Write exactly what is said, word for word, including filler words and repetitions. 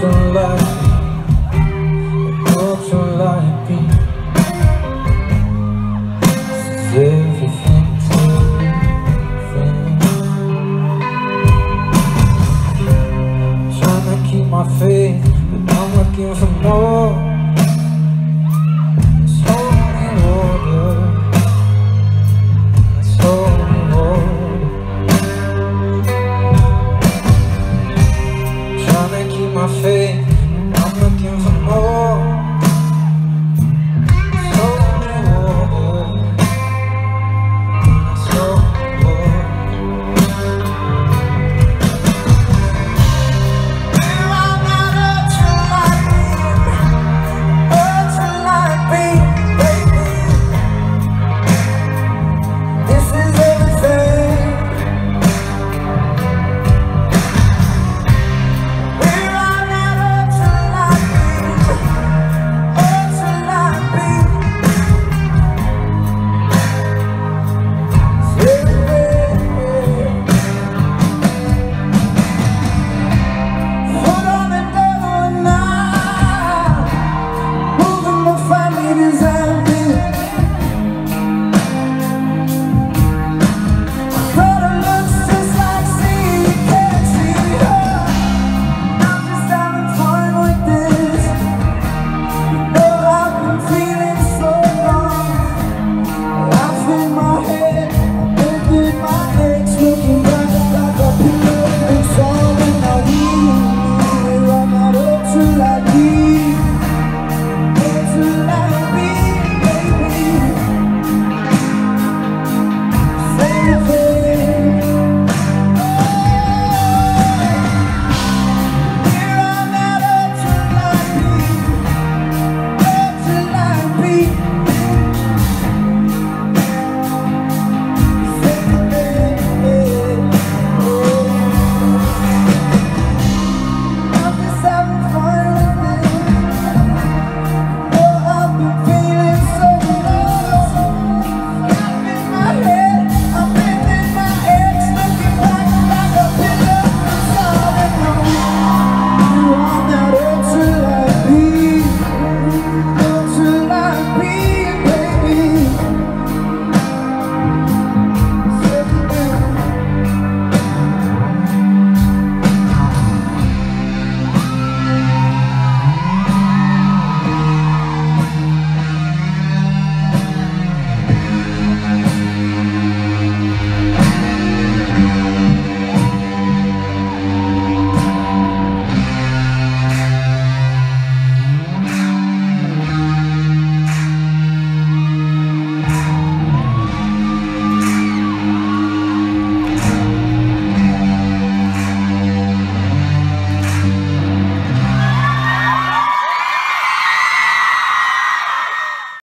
sunlight.